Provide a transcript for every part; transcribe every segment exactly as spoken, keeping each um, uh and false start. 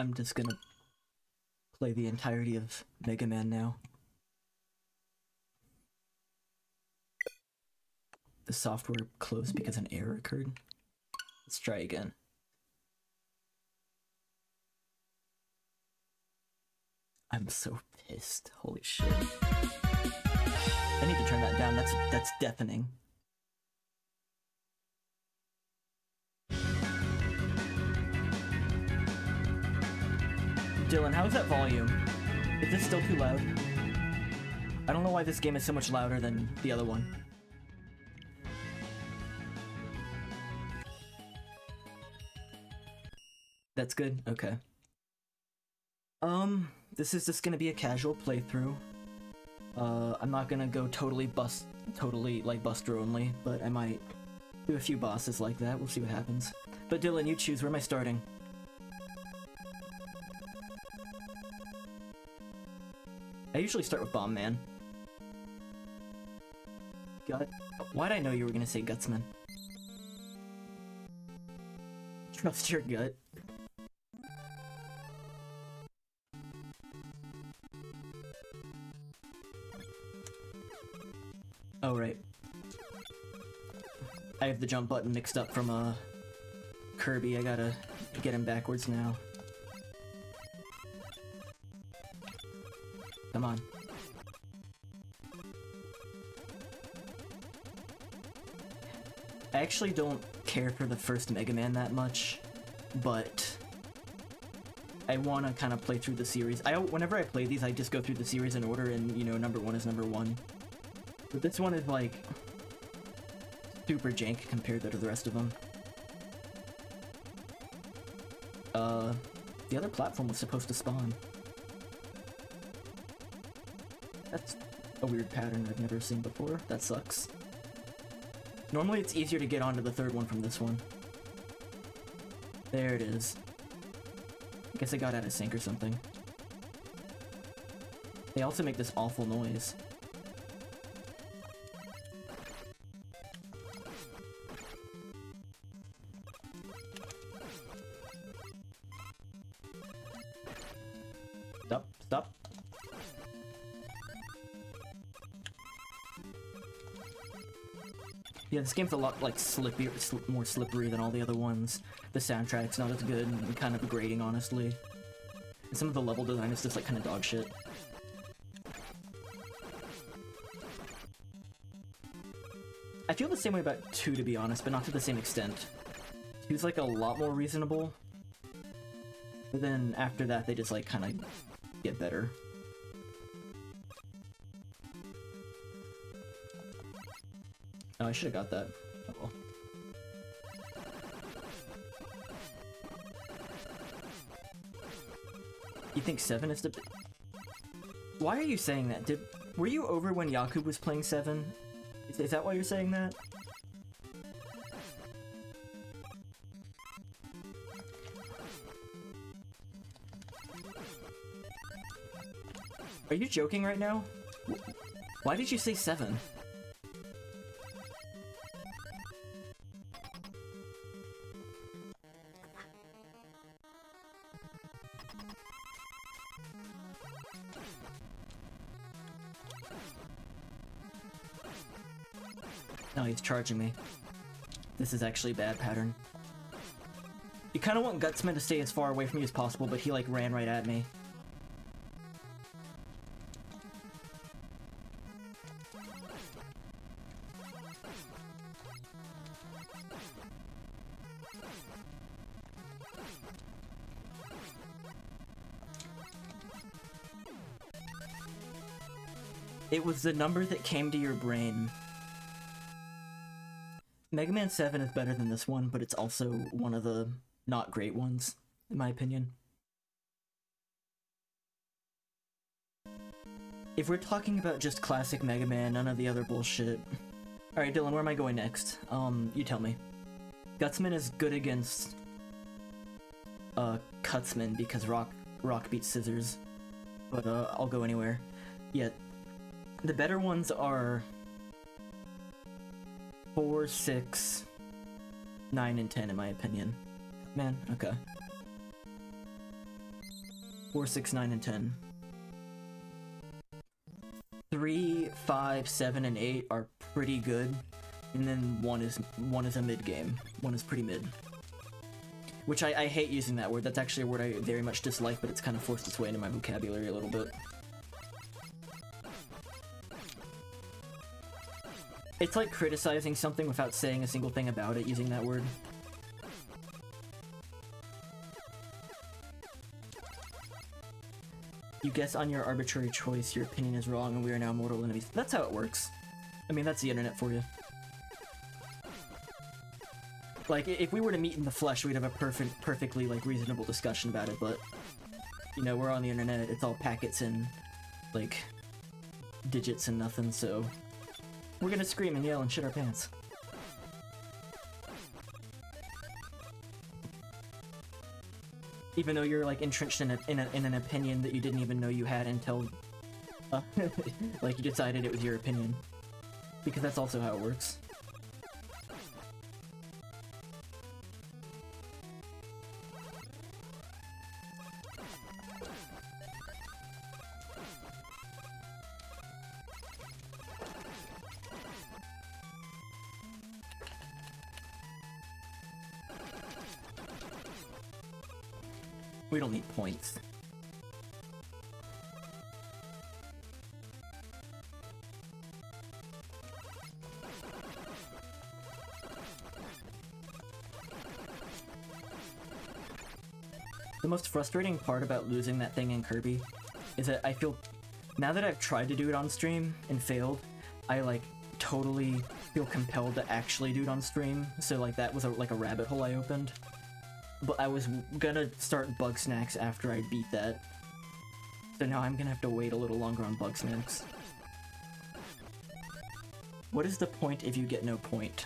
I'm just gonna play the entirety of Mega Man now. The software closed because an error occurred. Let's try again. I'm so pissed. Holy shit. I need to turn that down. That's that's deafening. Dylan, how is that volume? Is this still too loud? I don't know why this game is so much louder than the other one. That's good? Okay. Um, this is just gonna be a casual playthrough. Uh, I'm not gonna go totally bust- totally, like, buster only, but I might do a few bosses like that. We'll see what happens. But Dylan, you choose. Where am I starting? I usually start with Bomb Man. God, why'd I know you were gonna say Gutsman? Trust your gut. Oh, right. I have the jump button mixed up from, uh, Kirby. I gotta get him backwards now. Come on. I actually don't care for the first Mega Man that much, but I want to kind of play through the series. I whenever I play these, I just go through the series in order, and you know, number one is number one. But this one is like super jank compared to the rest of them. Uh, the other platform was supposed to spawn. That's a weird pattern I've never seen before. That sucks. Normally it's easier to get onto the third one from this one. There it is. I guess I got out of sync or something. They also make this awful noise. Stop, stop. Yeah, this game's a lot like slippy, sl more slippery than all the other ones. The soundtrack's not as good and kind of degrading, honestly. And some of the level design is just like kind of dog shit. I feel the same way about two, to be honest, but not to the same extent. Two's like a lot more reasonable. But then after that, they just like kind of get better. Oh, I should've got that. Oh well. You think seven is the... Why are you saying that? Did Were you over when Yakub was playing seven? Is, is that why you're saying that? Are you joking right now? Why did you say seven? He's charging me. This is actually a bad pattern. You kind of want Gutsman to stay as far away from you as possible, but he like ran right at me. It was the number that came to your brain. Mega Man seven is better than this one, but it's also one of the not great ones, in my opinion. If we're talking about just classic Mega Man, none of the other bullshit. Alright, Dylan, where am I going next? Um, you tell me. Gutsman is good against... Uh, Cutsman, because rock, rock beats scissors. But, uh, I'll go anywhere. Yet, yeah, the better ones are... four, six, nine, and ten, in my opinion. Man, okay. four, six, nine, and ten. three, five, seven, and eight are pretty good. And then one is one is a mid game. One is pretty mid. Which I, I hate using that word. That's actually a word I very much dislike, but it's kind of forced its way into my vocabulary a little bit. It's like criticizing something without saying a single thing about it using that word. You guess on your arbitrary choice, your opinion is wrong, and we are now mortal enemies. That's how it works. I mean, that's the internet for you. Like, if we were to meet in the flesh, we'd have a perfect, perfectly, like, reasonable discussion about it, but... You know, we're on the internet, it's all packets and, like, digits and nothing, so... We're gonna scream and yell and shit our pants. Even though you're, like, entrenched in, a, in, a, in an opinion that you didn't even know you had until... Uh, like, you decided it was your opinion. Because that's also how it works. We don't need points. The most frustrating part about losing that thing in Kirby is that I feel, now that I've tried to do it on stream and failed, I like totally feel compelled to actually do it on stream. So like that was a, like a rabbit hole I opened. But I was gonna start Bugsnax after I beat that. So now I'm gonna have to wait a little longer on Bugsnax. What is the point if you get no point?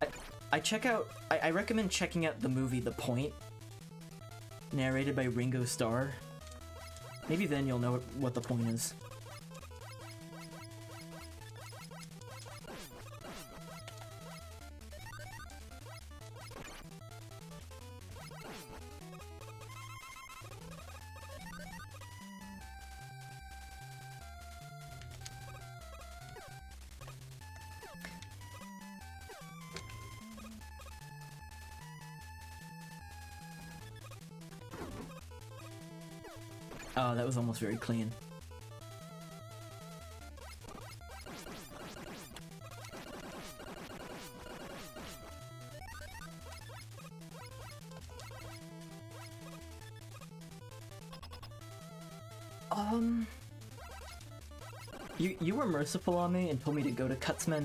I, I check out- I, I recommend checking out the movie The Point, narrated by Ringo Starr. Maybe then you'll know what the point is. Oh, that was almost very clean. Um... You, you were merciful on me and told me to go to Cutsman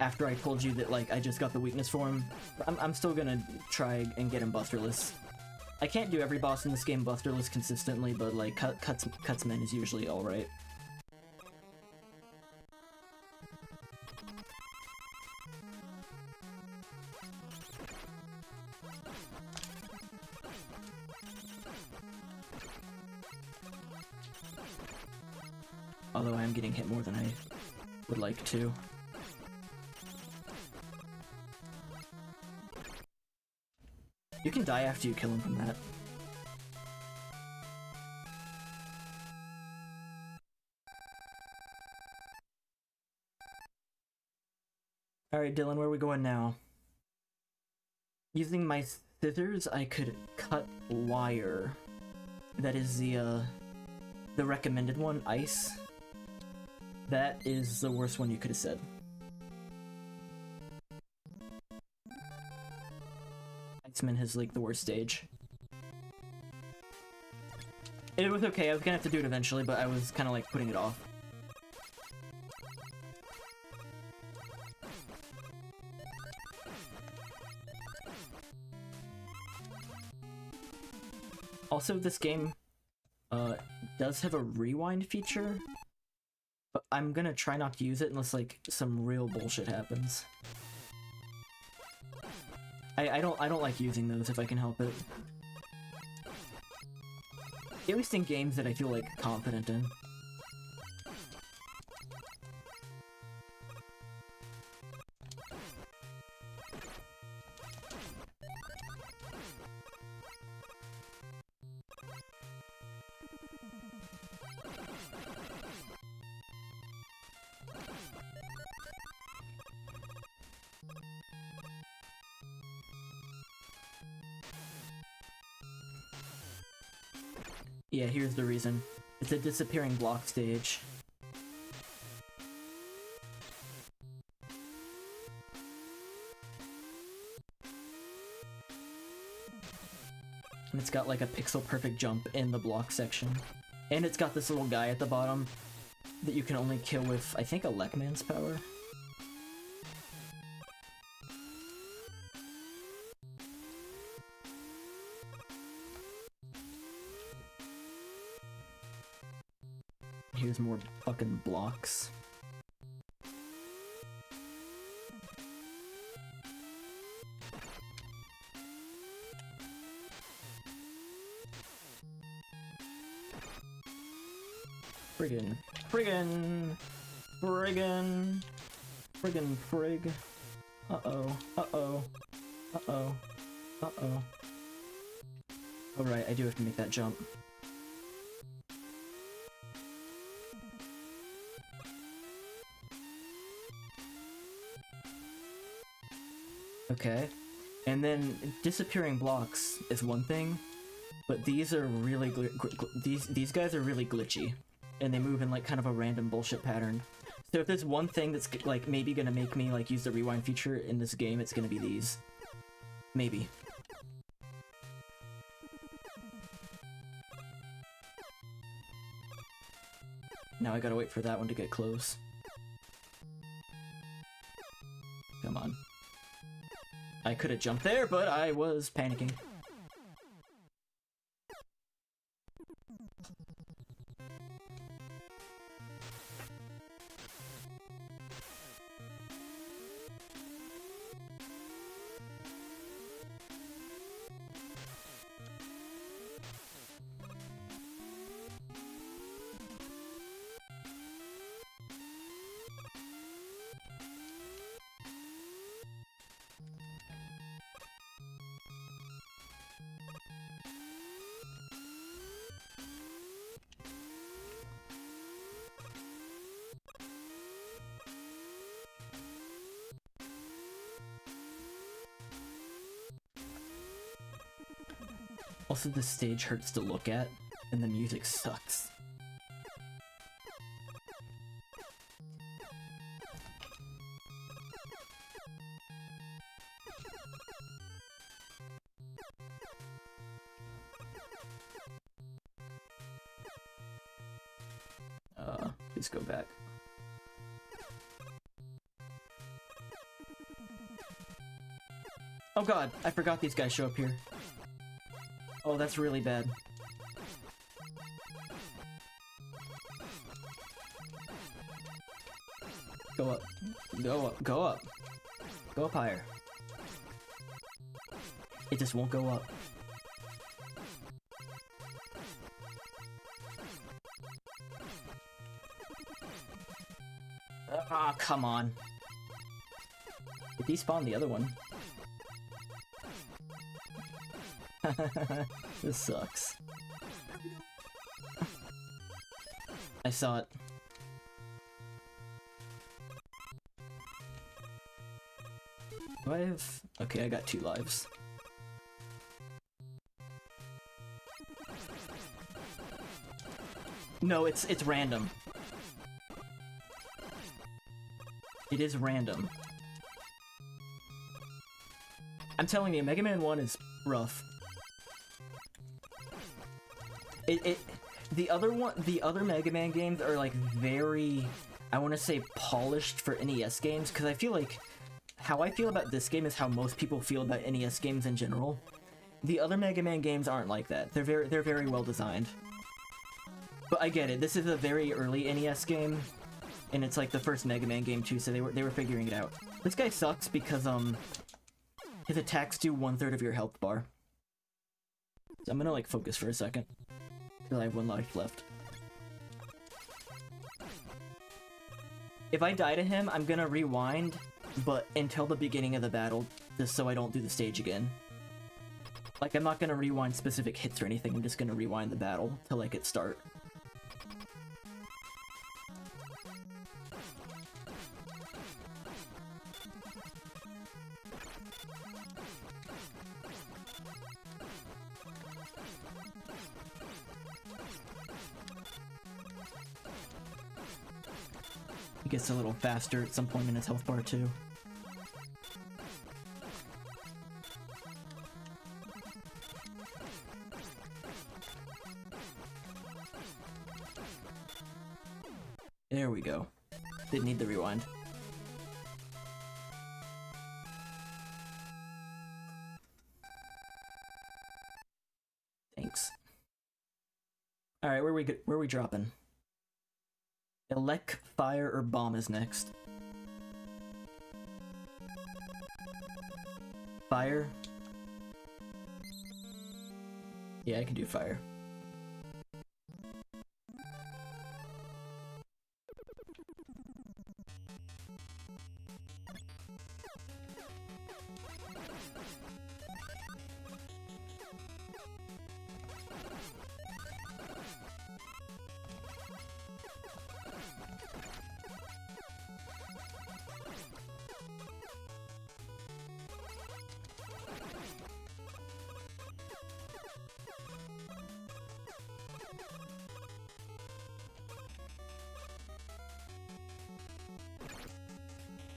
after I told you that, like, I just got the weakness for him. I'm, I'm still gonna try and get him busterless. I can't do every boss in this game busterless consistently, but like cut, cuts Cutsman is usually all right. Although I am getting hit more than I would like to. You can die after you kill him from that. Alright, Dylan, where are we going now? Using my scissors, I could cut wire. That is the, uh, the recommended one, ice. That is the worst one you could have said. X-Men has like the worst stage. It was okay, I was gonna have to do it eventually, but I was kinda like putting it off. Also, this game uh, does have a rewind feature, but I'm gonna try not to use it unless like some real bullshit happens. I, I don't I don't like using those if I can help it. At least in games that I feel like confident in. Yeah, here's the reason. It's a disappearing block stage. And it's got like a pixel-perfect jump in the block section. And it's got this little guy at the bottom that you can only kill with, I think, a Lekman's power. Here's more fucking blocks. Friggin', friggin', friggin', friggin' frig. Uh-oh, uh-oh, uh-oh, uh-oh. All right, I do have to make that jump. Okay, and then disappearing blocks is one thing, but these are really gl gl these these guys are really glitchy, and they move in like kind of a random bullshit pattern. So if there's one thing that's like maybe gonna make me like use the rewind feature in this game, it's gonna be these, maybe. Now I gotta wait for that one to get close. Come on. I could have jumped there, but I was panicking. Also, the stage hurts to look at, and the music sucks. Uh, please go back. Oh god, I forgot these guys show up here. Oh, that's really bad. Go up. Go up. Go up. Go up higher. It just won't go up. Ah, come on. It despawned the other one. This sucks. I saw it. Do I have... Okay, I got two lives. No, it's it's random. It is random. I'm telling you, Mega Man one is rough. It, it, the other one, the other Mega Man games are like very, I want to say, polished for N E S games, because I feel like how I feel about this game is how most people feel about N E S games in general. The other Mega Man games aren't like that. They're very, they're very well designed. But I get it. This is a very early N E S game, and it's like the first Mega Man game too, so they were they were figuring it out. This guy sucks because um, his attacks do one third of your health bar. So I'm gonna like focus for a second. I have one life left. If I die to him, I'm gonna rewind, but until the beginning of the battle, just so I don't do the stage again. Like, I'm not gonna rewind specific hits or anything, I'm just gonna rewind the battle till I get start. He gets a little faster at some point in his health bar too. There we go. Didn't need the rewind. Thanks. All right, where are we where are we dropping? Elect, fire, or bomb is next. Fire. Yeah, I can do fire.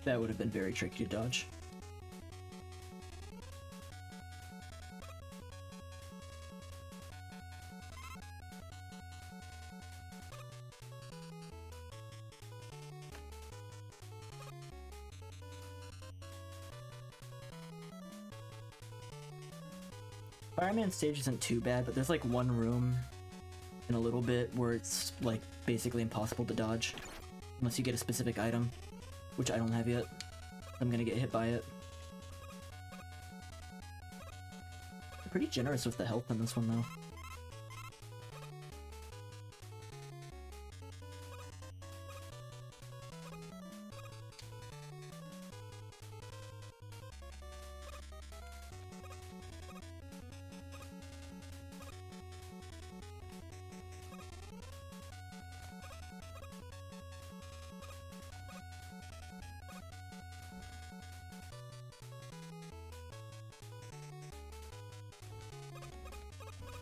That would have been very tricky to dodge. Fireman stage isn't too bad, but there's like one room in a little bit where it's like basically impossible to dodge unless you get a specific item, which I don't have yet. I'm gonna get hit by it. They're pretty generous with the health in this one, though.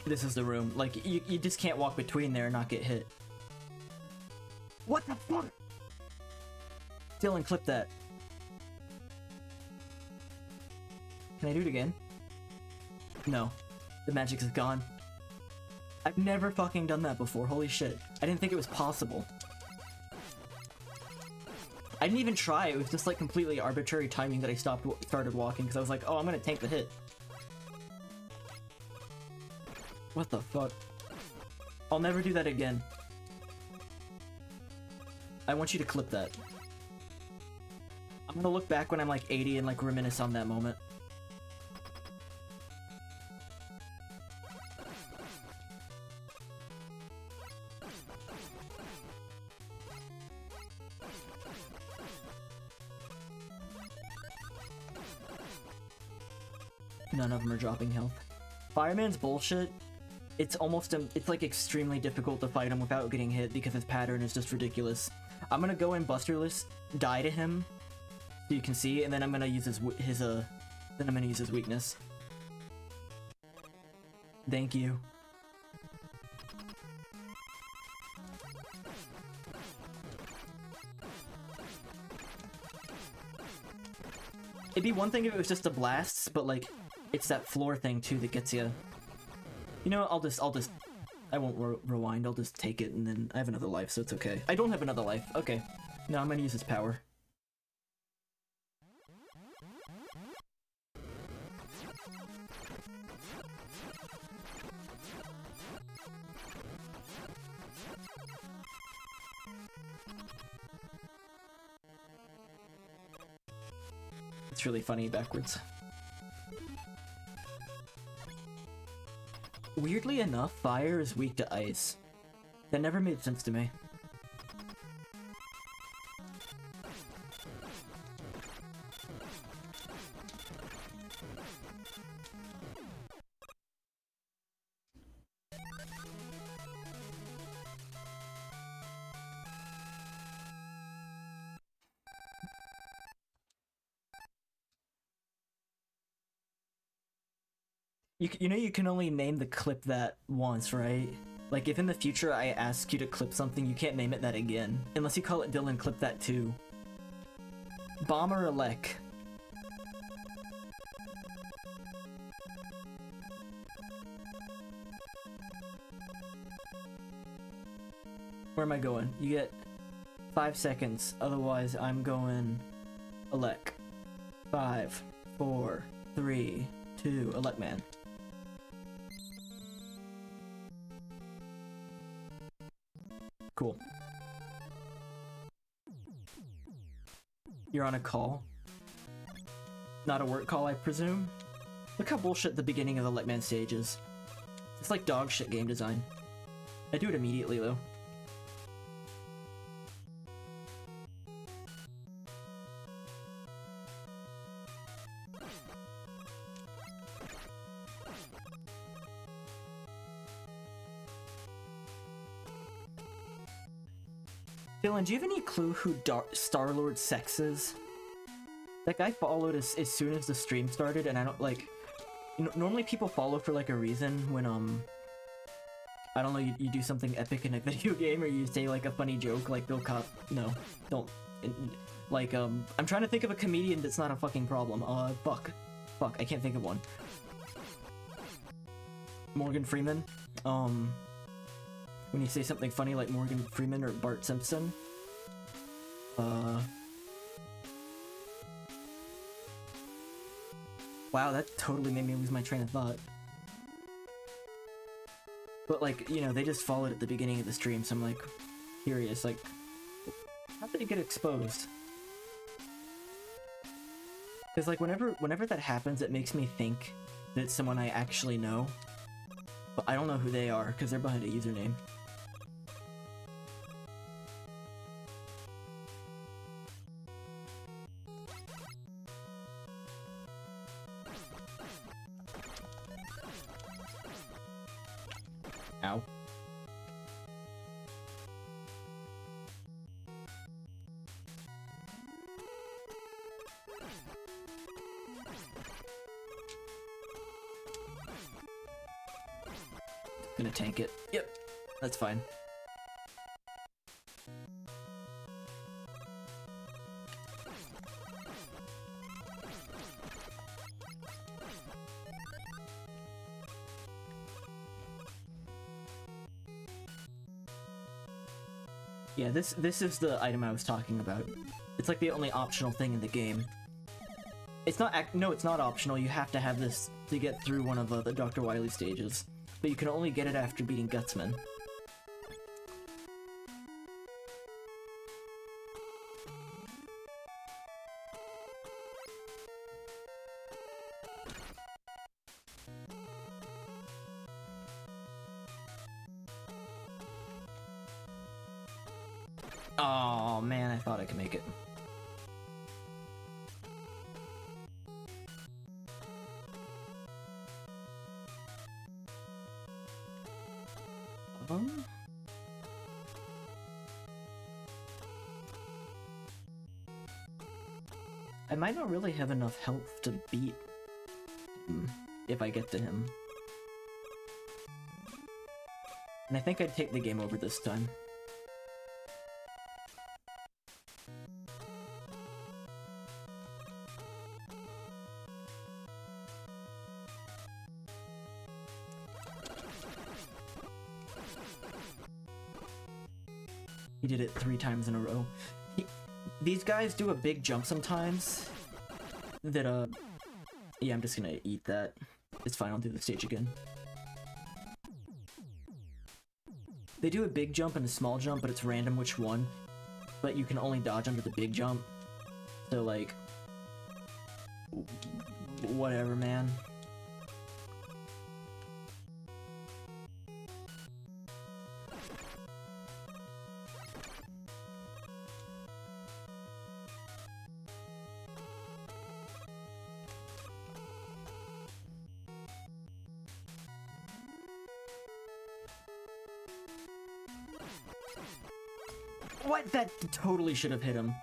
This is the room. Like, you, you just can't walk between there and not get hit. What the fuck? Dylan, clip that. Can I do it again? No. The magic is gone. I've never fucking done that before. Holy shit. I didn't think it was possible. I didn't even try. It was just like completely arbitrary timing that I stopped w started walking because I was like, oh, I'm gonna tank the hit. What the fuck? I'll never do that again. I want you to clip that. I'm gonna look back when I'm like eighty and like reminisce on that moment. None of them are dropping health. Fireman's bullshit. It's almost, um, it's like extremely difficult to fight him without getting hit because his pattern is just ridiculous. I'm gonna go in Busterless, die to him, so you can see, and then I'm gonna use his, his, uh, then I'm gonna use his weakness. Thank you. It'd be one thing if it was just the blasts, but like, it's that floor thing too that gets you. You know, I'll just, I'll just, I won't re rewind, I'll just take it, and then I have another life, so it's okay. I don't have another life, okay. No, I'm gonna use his power. It's really funny backwards. Weirdly enough, fire is weak to ice. That never made sense to me. You know you can only name the clip that once, right? Like, if in the future I ask you to clip something, you can't name it that again. Unless you call it Dylan Clip That Too. Bomber Elec. Where am I going? You get five seconds. Otherwise, I'm going Elec. Five, four, three, two, Elec Man. Cool. You're on a call. Not a work call, I presume? Look how bullshit the beginning of the Elec Man stage is. It's like dog shit game design. I do it immediately, though. Dylan, do you have any clue who Star-Lord Sex is? That guy followed as, as soon as the stream started, and I don't, like... N normally people follow for, like, a reason when, um... I don't know, you, you do something epic in a video game, or you say, like, a funny joke, like, Bill Cop... No, don't... It, like, um... I'm trying to think of a comedian that's not a fucking problem. Uh, fuck. Fuck, I can't think of one. Morgan Freeman? Um... When you say something funny like Morgan Freeman or Bart Simpson. Uh... Wow, that totally made me lose my train of thought. But like, you know, they just followed at the beginning of the stream, so I'm like, curious, like, how did it get exposed? Because like, whenever, whenever that happens, it makes me think that it's someone I actually know. But I don't know who they are, because they're behind a username. Ow. Gonna tank it. Yep, that's fine. Yeah, this this is the item I was talking about. It's like the only optional thing in the game. It's not ac- no, it's not optional. You have to have this to get through one of uh, the Doctor Wily stages. But you can only get it after beating Gutsman. Oh man, I thought I could make it. I might not really have enough health to beat him if I get to him. And I think I'd take the game over this time. He did it three times in a row. He, these guys do a big jump sometimes. That, uh... Yeah, I'm just gonna eat that. It's fine, I'll do the stage again. They do a big jump and a small jump, but it's random which one. But you can only dodge under the big jump. So, like... Whatever, man. What? That totally should have hit him.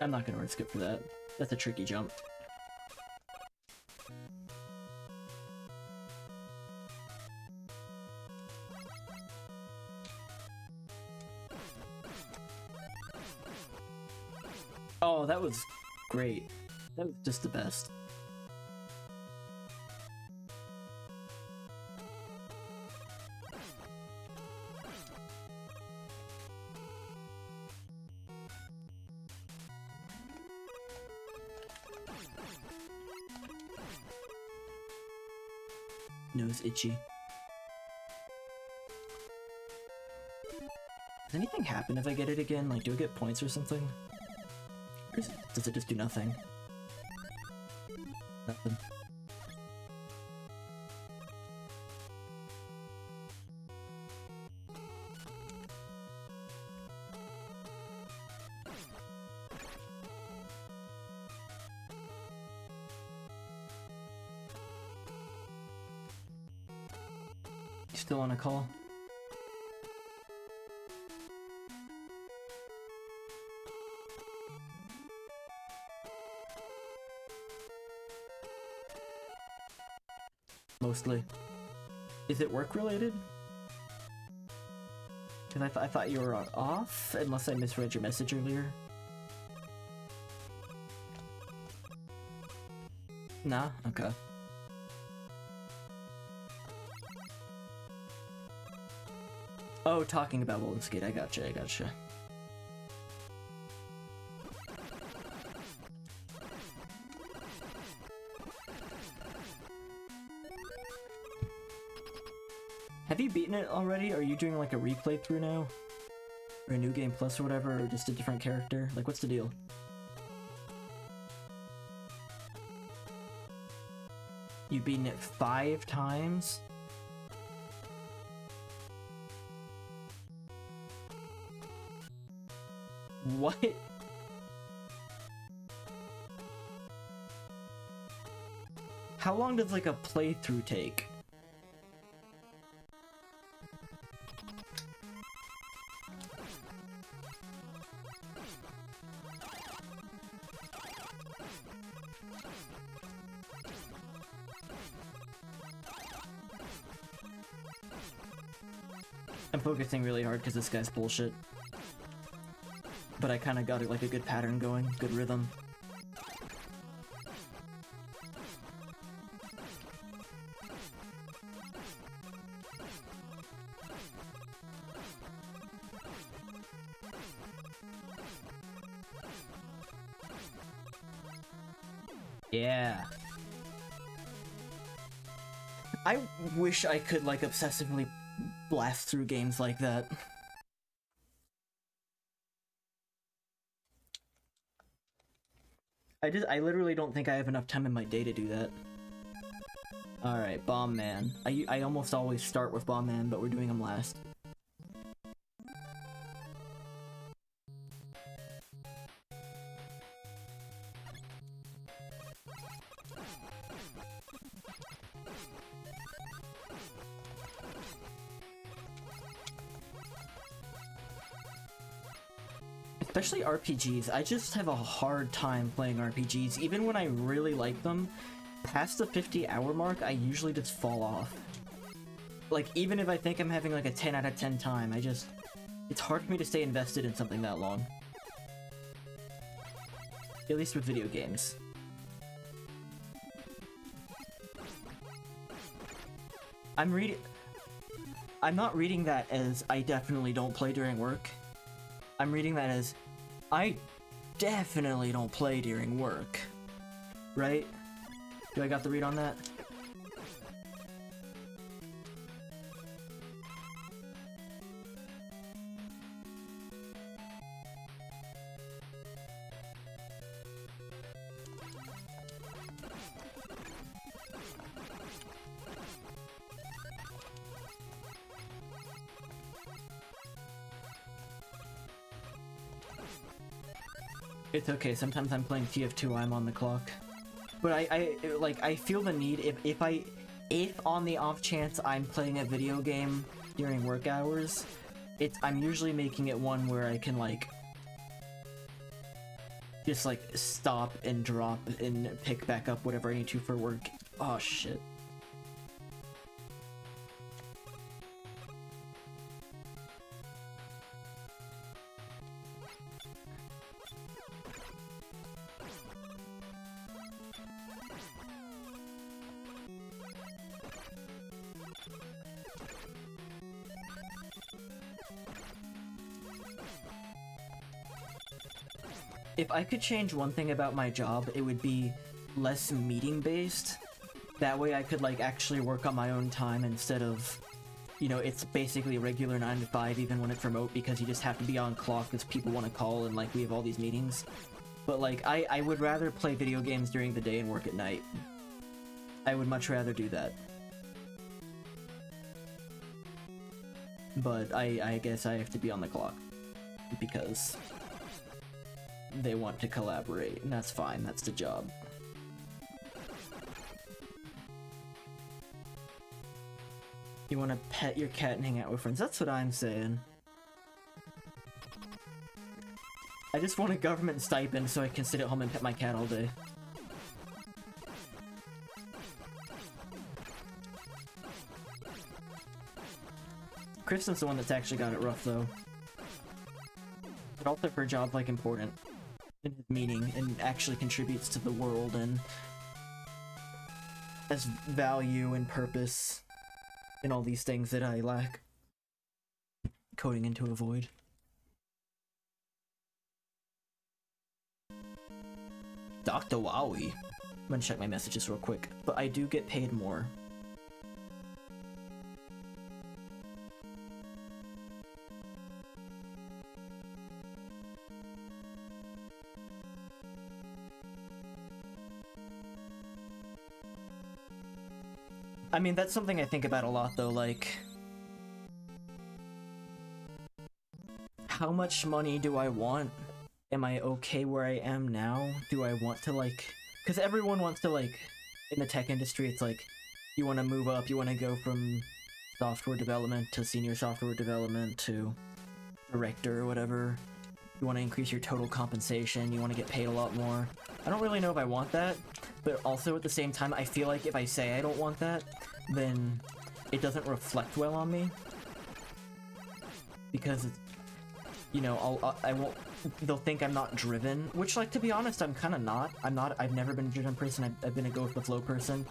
I'm not gonna run skip for that. That's a tricky jump. Oh, that was great. That was just the best. Nose itchy. Does anything happen if I get it again? Like, do I get points or something? Or is it, does it just do nothing? Nothing. Still on a call. Mostly. Is it work related? Because I, th I thought you were on off, unless I misread your message earlier. Nah? Okay. Oh, talking about World of Skate, I gotcha, I gotcha. Have you beaten it already? Are you doing like a replay through now? Or a new game plus or whatever, or just a different character? Like, what's the deal? You've beaten it five times? What? How long does like a playthrough take? I'm focusing really hard because this guy's bullshit. But I kind of got it like a good pattern going, good rhythm. Yeah. I wish I could like obsessively blast through games like that. I just- I literally don't think I have enough time in my day to do that. Alright, Bomb Man. I, I almost always start with Bomb Man, but we're doing him last. Especially R P Gs. I just have a hard time playing R P Gs. Even when I really like them, past the fifty hour mark, I usually just fall off. Like, even if I think I'm having like a ten out of ten time, I just... It's hard for me to stay invested in something that long. At least with video games. I'm reading... I'm not reading that as I definitely don't play during work. I'm reading that as... I definitely don't play during work, right? Do I got the read on that? It's okay, sometimes I'm playing T F two, I'm on the clock. But I, I, like, I feel the need, if, if I, if on the off chance I'm playing a video game during work hours, it's, I'm usually making it one where I can, like, just like stop and drop and pick back up whatever I need to for work. Oh shit. If I could change one thing about my job, it would be less meeting-based. That way I could, like, actually work on my own time instead of, you know, it's basically regular nine to five even when it's remote because you just have to be on clock because people want to call and, like, we have all these meetings. But, like, I, I would rather play video games during the day and work at night. I would much rather do that. But I, I guess I have to be on the clock because they want to collaborate, and that's fine, that's the job. You want to pet your cat and hang out with friends, that's what I'm saying. I just want a government stipend so I can sit at home and pet my cat all day. Kristen's the one that's actually got it rough, though. But also for a job, like, important. In his meaning, and actually contributes to the world and has value and purpose and all these things that I lack. Coding into a void. Doctor Wily. I'm gonna check my messages real quick, but I do get paid more. I mean, that's something I think about a lot, though, like, how much money do I want? Am I okay where I am now? Do I want to, like, because everyone wants to, like, in the tech industry, it's like, you want to move up, you want to go from software development to senior software development to director or whatever. You want to increase your total compensation, you want to get paid a lot more. I don't really know if I want that, but also at the same time, I feel like if I say I don't want that, then it doesn't reflect well on me. Because, you know, I'll, I won't, they'll think I'm not driven, which, like, to be honest, I'm kind of not. I'm not, I've never been a driven person, I've, I've been a go-with-the-flow person.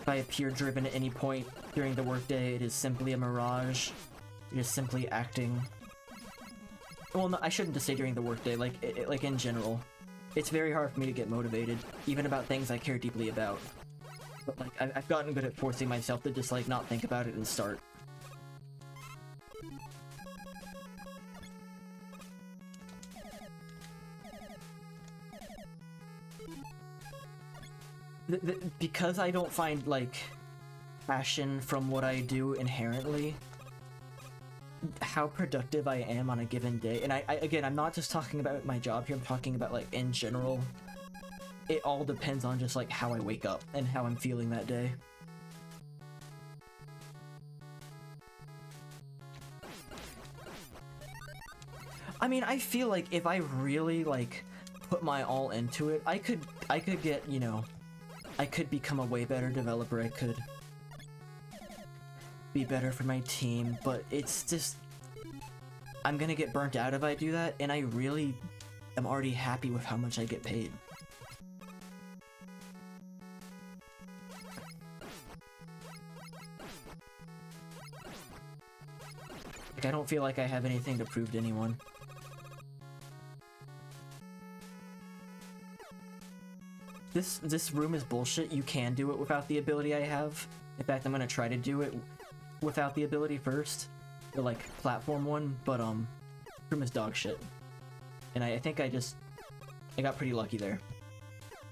If I appear driven at any point during the workday, it is simply a mirage. It is simply acting. Well, no, I shouldn't just say during the workday, like, it, it, like in general. It's very hard for me to get motivated, even about things I care deeply about. But, like, I I've gotten good at forcing myself to just, like, not think about it and start. Th th because I don't find, like, passion from what I do inherently, how productive I am on a given day, and I, I again, I'm not just talking about my job here, I'm talking about, like, in general. It all depends on just, like, how I wake up and how I'm feeling that day. I mean, I feel like if I really, like, put my all into it, I could I could get, you know, I could become a way better developer, I could be better for my team, but it's just, I'm gonna get burnt out if I do that, and I really am already happy with how much I get paid. Like, I don't feel like I have anything to prove to anyone. This this room is bullshit. You can do it without the ability I have. In fact, I'm gonna try to do it without the ability first, the, like, platform one, but, um, room is dog shit. And I, I think I just, I got pretty lucky there.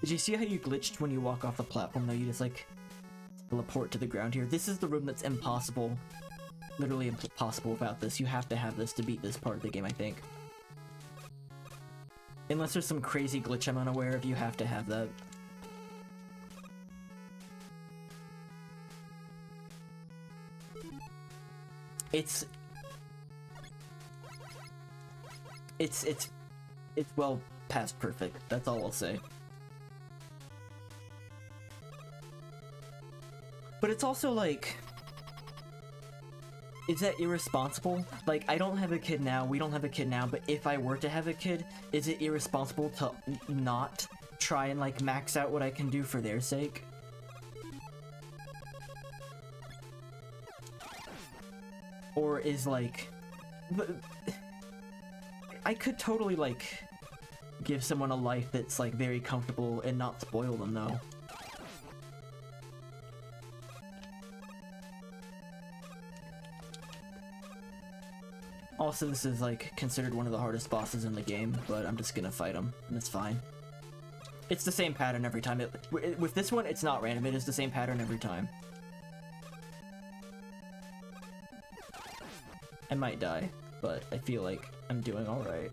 Did you see how you glitched when you walk off the platform, though? You just, like, teleport to the ground here. This is the room that's impossible, literally impossible without this. You have to have this to beat this part of the game, I think. Unless there's some crazy glitch I'm unaware of, you have to have that. It's, it's, it's, it's well past perfect. That's all I'll say. But it's also like, is that irresponsible? Like, I don't have a kid now, we don't have a kid now, but if I were to have a kid, is it irresponsible to not try and like max out what I can do for their sake? Or is like, but I could totally like give someone a life that's like very comfortable and not spoil them though. Also, this is like considered one of the hardest bosses in the game, but I'm just gonna fight him and it's fine. It's the same pattern every time. It, with this one, it's not random. It is the same pattern every time. I might die, but I feel like I'm doing all right.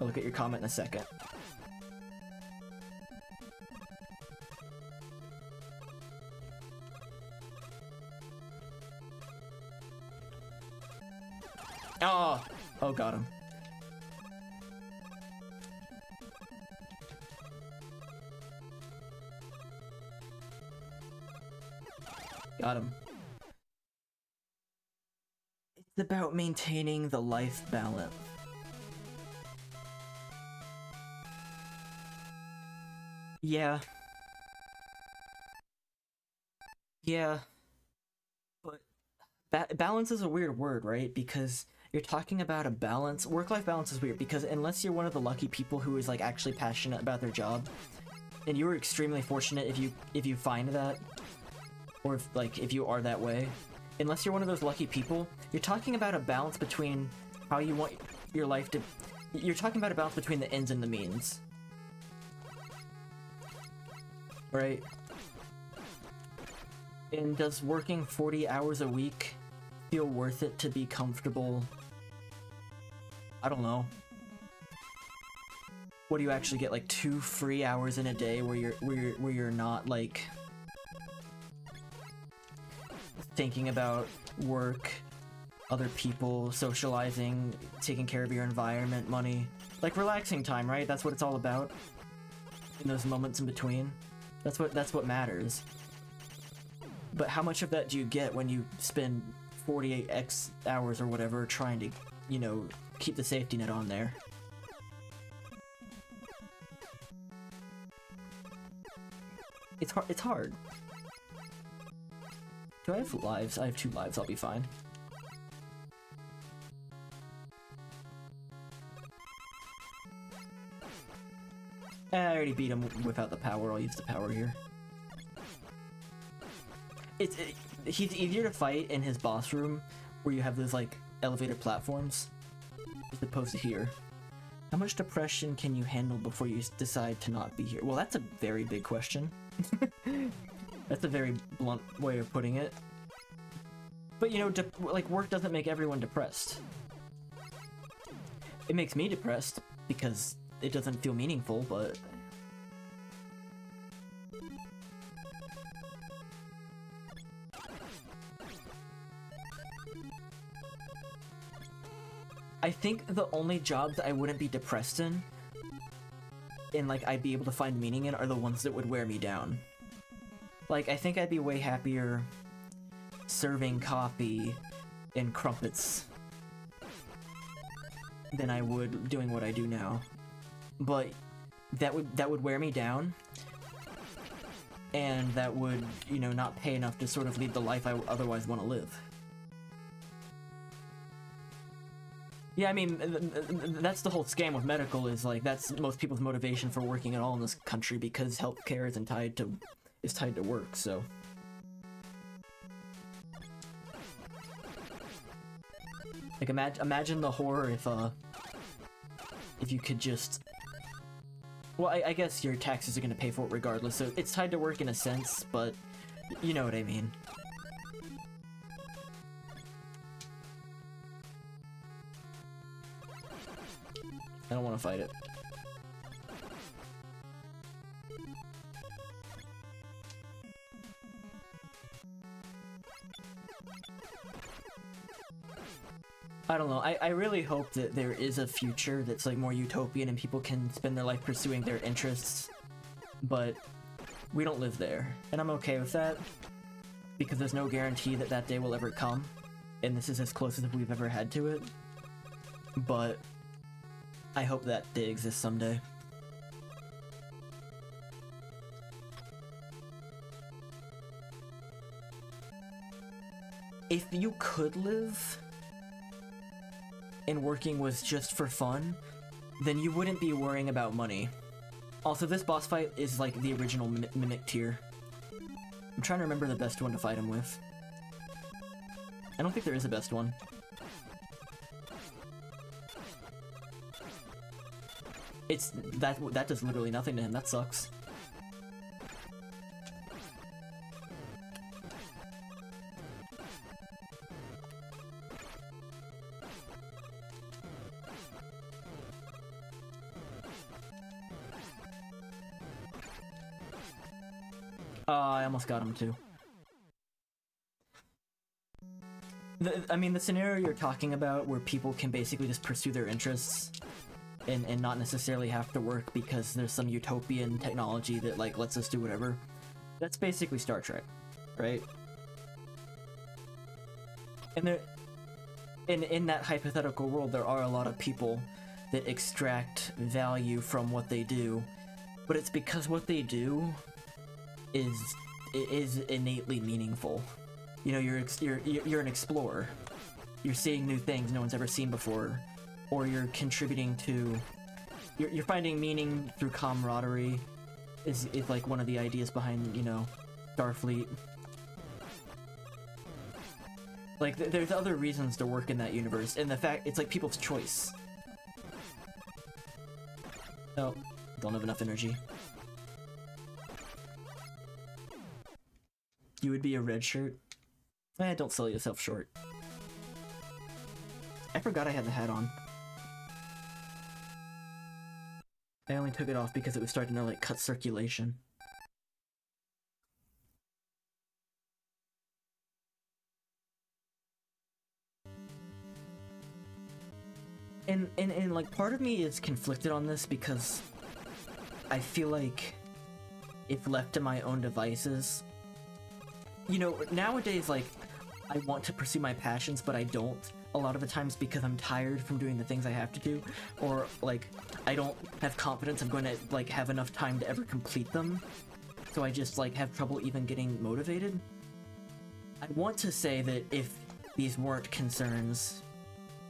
I'll look at your comment in a second. Oh! Oh, got him. Got him. It's about maintaining the life balance. Yeah. Yeah. But ba balance is a weird word, right? Because you're talking about a balance. Work-life balance is weird because unless you're one of the lucky people who is like actually passionate about their job, and you were extremely fortunate if you if you find that. Or if, like, if you are that way, unless you're one of those lucky people, you're talking about a balance between how you want your life to, you're talking about a balance between the ends and the means, right? And does working forty hours a week feel worth it to be comfortable? I don't know. What do you actually get, like two free hours in a day where you're where you're, where you're not like thinking about work, other people, socializing, taking care of your environment, money, like relaxing time, right? That's what it's all about. In those moments in between, that's what that's what matters. But how much of that do you get when you spend forty-eight x hours or whatever trying to, you know, keep the safety net on there? It's hard. It's hard. Do I have lives? I have two lives, I'll be fine. I already beat him without the power, I'll use the power here. It's it, he's easier to fight in his boss room, where you have those like elevated platforms, as opposed to here. How much depression can you handle before you decide to not be here? Well, that's a very big question. That's a very blunt way of putting it. But you know, dep like work doesn't make everyone depressed. It makes me depressed because it doesn't feel meaningful, but I think the only jobs I wouldn't be depressed in and like I'd be able to find meaning in are the ones that would wear me down. Like, I think I'd be way happier serving coffee and crumpets than I would doing what I do now. But that would that would wear me down, and that would, you know, not pay enough to sort of lead the life I otherwise want to live. Yeah, I mean, that's the whole scam with medical is, like, that's most people's motivation for working at all in this country because healthcare isn't tied to... It's tied to work, so. Like, imagine imagine the horror if uh if you could just. Well, I, I guess your taxes are gonna pay for it regardless, so it's tied to work in a sense, but you know what I mean. I don't want to fight it. I don't know. I, I really hope that there is a future that's like more utopian and people can spend their life pursuing their interests, but we don't live there. And I'm okay with that because there's no guarantee that that day will ever come. And this is as close as we've ever had to it. But I hope that day exists someday. If you could live and working was just for fun, then you wouldn't be worrying about money. Also, this boss fight is like the original mim Mimic tier. I'm trying to remember the best one to fight him with. I don't think there is a best one. It's- that that does literally nothing to him, that sucks. Got him too. The, I mean, the scenario you're talking about where people can basically just pursue their interests and, and not necessarily have to work because there's some utopian technology that like lets us do whatever. That's basically Star Trek, right? And there, in, in that hypothetical world, there are a lot of people that extract value from what they do, but it's because what they do is It is innately meaningful. You know, you're, you're you're an explorer. You're seeing new things no one's ever seen before, or you're contributing to. You're, you're finding meaning through camaraderie. Is is like one of the ideas behind, you know, Starfleet. Like th there's other reasons to work in that universe, and the fact it's like people's choice. Oh, don't have enough energy. You would be a red shirt. Eh, don't sell yourself short. I forgot I had the hat on. I only took it off because it was starting to like cut circulation. And, and, and like part of me is conflicted on this because I feel like if left to my own devices, you know, nowadays, like, I want to pursue my passions, but I don't. A lot of the times because I'm tired from doing the things I have to do, or, like, I don't have confidence I'm going to, like, have enough time to ever complete them. So I just, like, have trouble even getting motivated. I want to say that if these weren't concerns,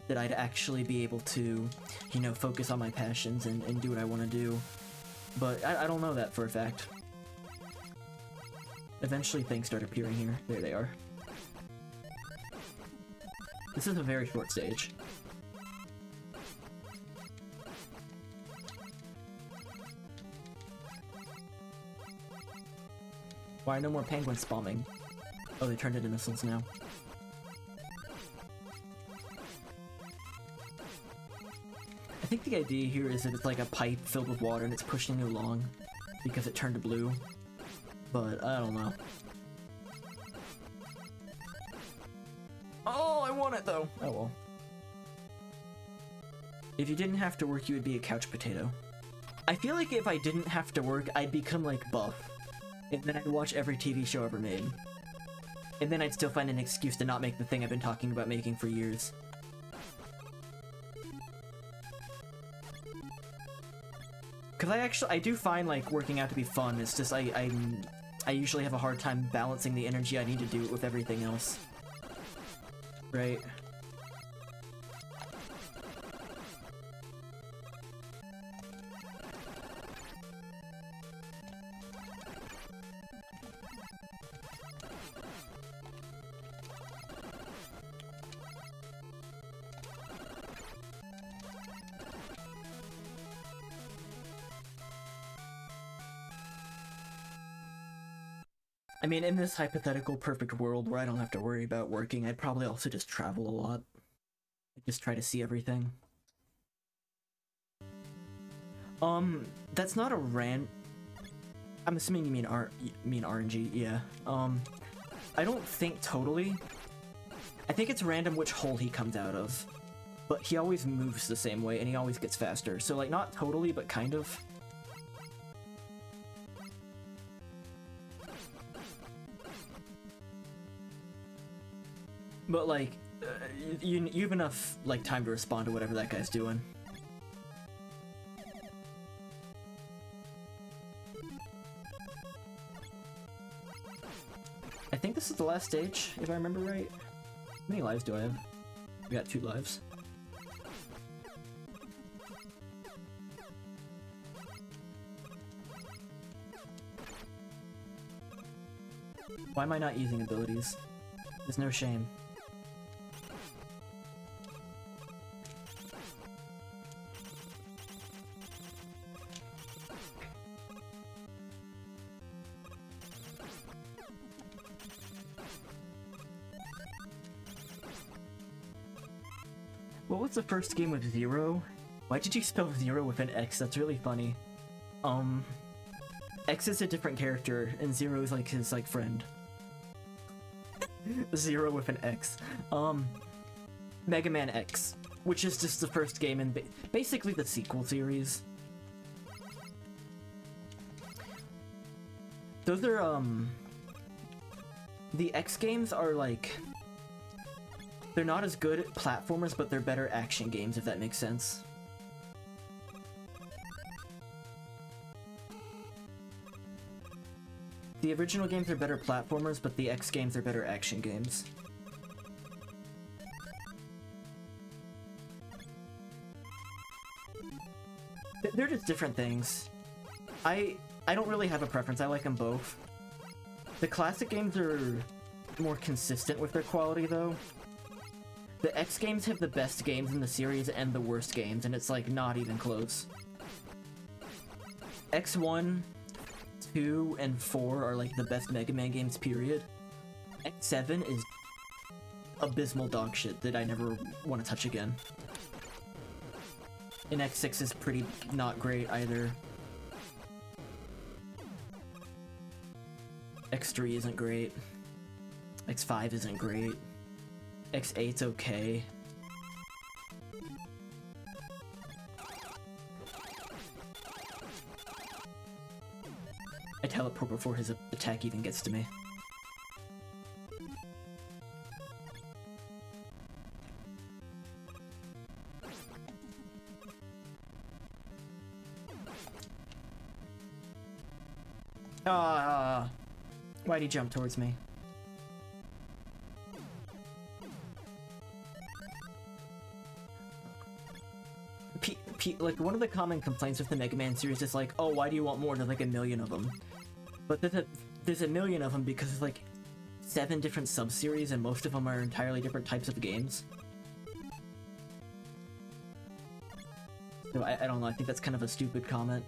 that I'd actually be able to, you know, focus on my passions and, and do what I want to do. But I, I don't know that for a fact. Eventually things start appearing here. There they are. This is a very short stage. Why are no more penguins spawning? Oh, they turned into missiles now. I think the idea here is that it's like a pipe filled with water and it's pushing you along because it turned to blue. But I don't know. Oh, I want it though. Oh well. If you didn't have to work, you would be a couch potato. I feel like if I didn't have to work, I'd become like buff. And then I'd watch every T V show ever made. And then I'd still find an excuse to not make the thing I've been talking about making for years. Cause I actually, I do find like working out to be fun. It's just, I, I, I usually have a hard time balancing the energy I need to do it with everything else. Right. I mean, in this hypothetical perfect world where I don't have to worry about working, I'd probably also just travel a lot. I'd just try to see everything. Um, that's not a rant. I'm assuming you mean R- mean R N G, yeah. Um, I don't think totally. I think it's random which hole he comes out of. but he always moves the same way and he always gets faster. So like not totally, but kind of. But like, uh, you, you have enough like time to respond to whatever that guy's doing. I think this is the last stage, if I remember right. How many lives do I have? We got two lives. Why am I not using abilities? There's no shame. What was the first game with zero? Why did you spell zero with an X? That's really funny. Um, X is a different character, and zero is like his like friend. Zero with an X. Um, Mega Man X, which is just the first game in ba basically the sequel series. Those are um, the X games are like. They're not as good at platformers, but they're better action games, if that makes sense. The original games are better platformers, but the X games are better action games. They're just different things. I I don't really have a preference. I like them both. The classic games are more consistent with their quality, though. The X games have the best games in the series and the worst games, and it's like not even close. X one, two, and four are like the best Mega Man games, period. X seven is abysmal dog shit that I never want to touch again. And X six is pretty not great either. X three isn't great. X five isn't great. X eight's okay. I teleport before his attack even gets to me. Ah! Uh, why'd he jump towards me? Like, one of the common complaints with the Mega Man series is like, oh, why do you want more? There's like a million of them. But there's a, there's a million of them because there's like seven different sub-series and most of them are entirely different types of games. So I, I don't know, I think that's kind of a stupid comment.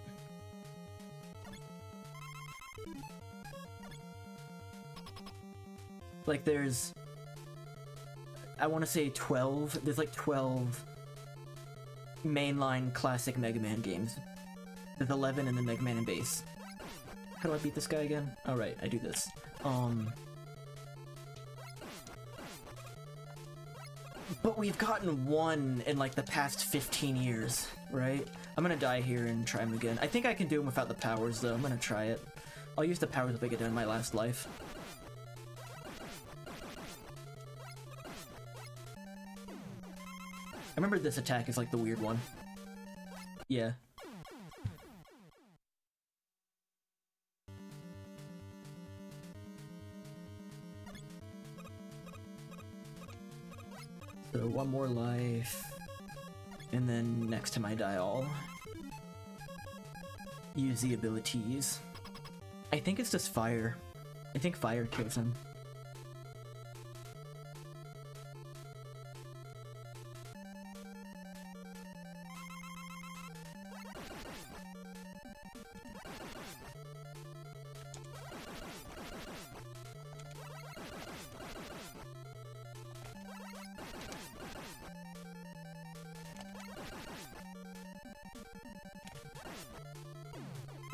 Like there's... I want to say twelve, there's like twelve... mainline classic Mega Man games. There's eleven and then Mega Man and base. How do I beat this guy again? All right, I do this. Um, but we've gotten one in like the past fifteen years, right? I'm gonna die here and try him again. I think I can do him without the powers though. I'm gonna try it. I'll use the powers if I get done in my last life. I remember this attack is like the weird one. Yeah. So one more life, and then next time I die I'll use the abilities. I think it's just fire. I think fire kills him.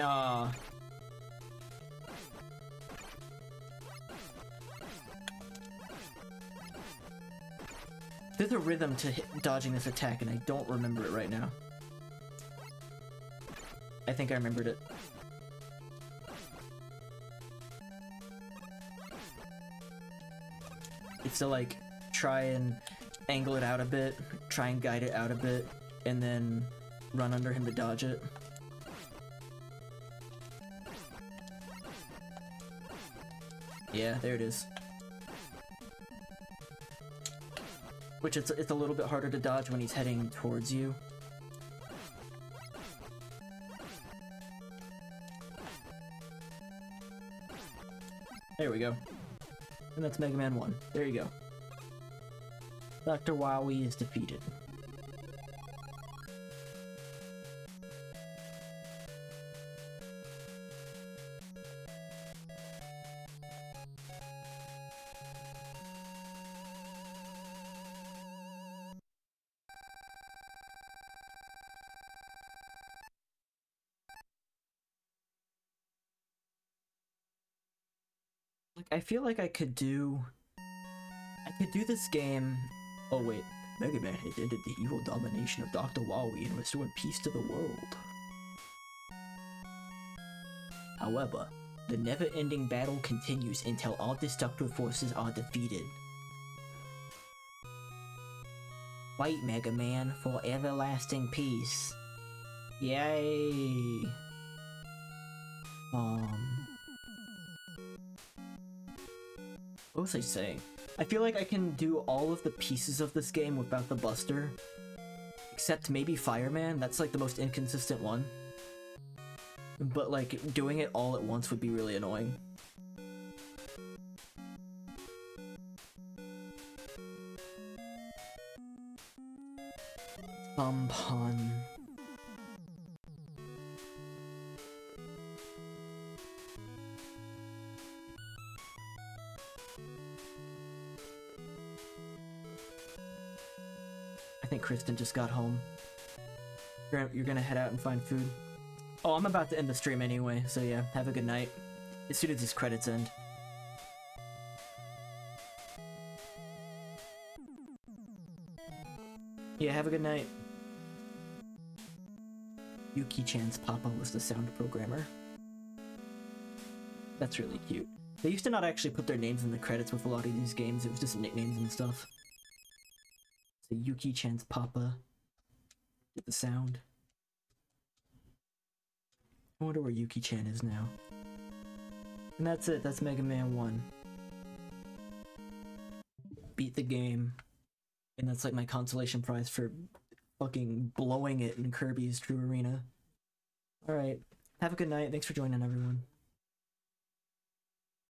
Uh, There's a rhythm to hit, dodging this attack, and I don't remember it right now. I think I remembered it. It's to, like, try and angle it out a bit, try and guide it out a bit, and then run under him to dodge it. Yeah, there it is. Which it's, it's a little bit harder to dodge when he's heading towards you. There we go. And that's Mega Man one. There you go. Doctor Wily is defeated. I feel like I could do... I could do this game... Oh wait, Mega Man has ended the evil domination of Doctor Wily and restored peace to the world. However, the never-ending battle continues until all destructive forces are defeated. Fight, Mega Man, for everlasting peace. Yay! Um... What was I saying? I feel like I can do all of the pieces of this game without the Buster. Except maybe Fireman, that's like the most inconsistent one. But like, doing it all at once would be really annoying. Bum pun. I think Kristen just got home. You're, you're gonna head out and find food. Oh, I'm about to end the stream anyway, so yeah, have a good night. As soon as these credits end. Yeah, have a good night. Yuki-chan's papa was the sound programmer. That's really cute. They used to not actually put their names in the credits with a lot of these games, it was just nicknames and stuff. So Yuki-chan's papa did the sound. I wonder where Yuki-chan is now. And that's it, that's Mega Man one. Beat the game. And that's like my consolation prize for fucking blowing it in Kirby's True Arena. Alright, have a good night, thanks for joining everyone.